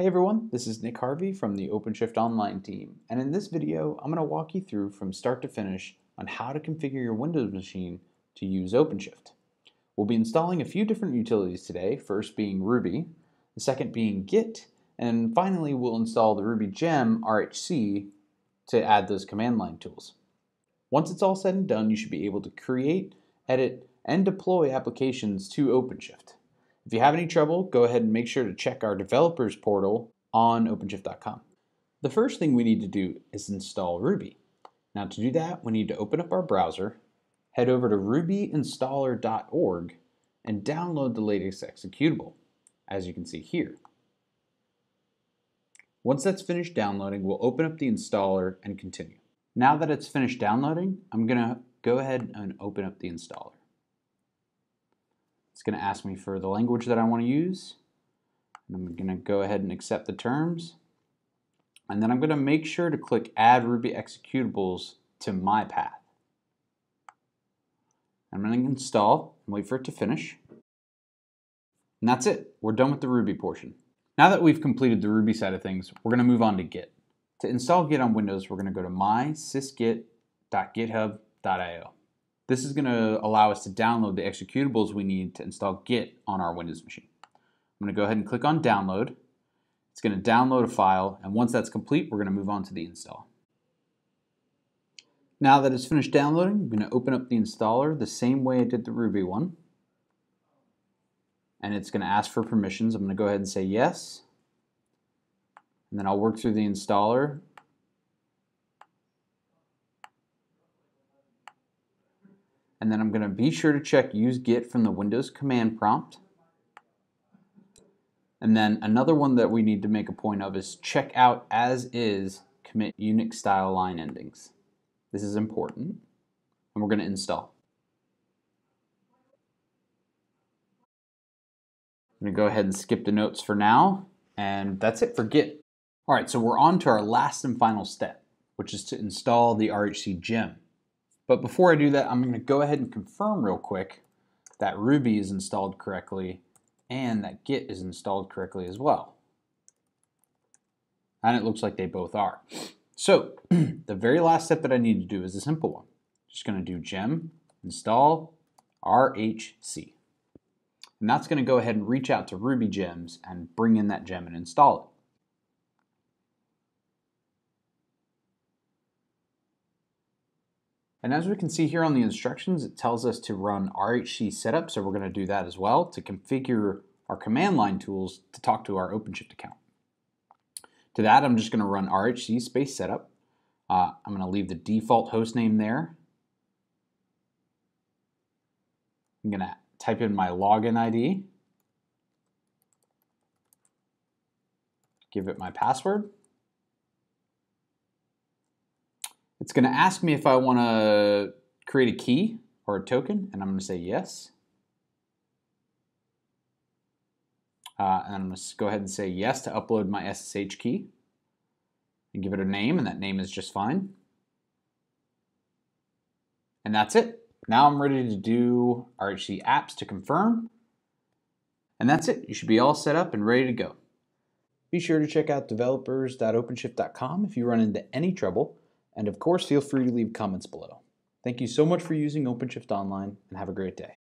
Hey everyone, this is Nick Harvey from the OpenShift Online team, and in this video I'm going to walk you through from start to finish on how to configure your Windows machine to use OpenShift. We'll be installing a few different utilities today, first being Ruby, the second being Git, and finally we'll install the RubyGem RHC to add those command line tools. Once it's all said and done, you should be able to create, edit, and deploy applications to OpenShift. If you have any trouble, go ahead and make sure to check our developers portal on openshift.com. The first thing we need to do is install Ruby. Now to do that, we need to open up our browser, head over to rubyinstaller.org, and download the latest executable, as you can see here. Once that's finished downloading, we'll open up the installer and continue. Now that it's finished downloading, I'm going to go ahead and open up the installer. It's going to ask me for the language that I want to use, and I'm going to go ahead and accept the terms, and then I'm going to make sure to click Add Ruby Executables to My Path. I'm going to install and wait for it to finish, and that's it. We're done with the Ruby portion. Now that we've completed the Ruby side of things, we're going to move on to Git. To install Git on Windows, we're going to go to mysysgit.github.io. This is going to allow us to download the executables we need to install Git on our Windows machine. I'm going to go ahead and click on download. It's going to download a file, and once that's complete, we're going to move on to the install. Now that it's finished downloading, I'm going to open up the installer the same way I did the Ruby one. And it's going to ask for permissions. I'm going to go ahead and say yes. And then I'll work through the installer. And then I'm going to be sure to check Use Git from the Windows command prompt. And then another one that we need to make a point of is check out as is commit Unix style line endings. This is important. And we're going to install. I'm going to go ahead and skip the notes for now. And that's it for Git. All right, so we're on to our last and final step, which is to install the RHC gem. But before I do that, I'm going to go ahead and confirm real quick that Ruby is installed correctly and that Git is installed correctly as well. And it looks like they both are. So the very last step that I need to do is a simple one. Just going to do gem install RHC. And that's going to go ahead and reach out to RubyGems and bring in that gem and install it. And as we can see here on the instructions, it tells us to run RHC setup, so we're going to do that as well to configure our command line tools to talk to our OpenShift account. To that, I'm just going to run RHC space setup. I'm going to leave the default host name there. I'm going to type in my login ID, give it my password. It's going to ask me if I want to create a key or a token, and I'm going to say yes. And I'm going to go ahead and say yes to upload my SSH key and give it a name, and that name is just fine. And that's it. Now I'm ready to do RHC apps to confirm. And that's it. You should be all set up and ready to go. Be sure to check out developers.openshift.com if you run into any trouble. And of course, feel free to leave comments below. Thank you so much for using OpenShift Online, and have a great day.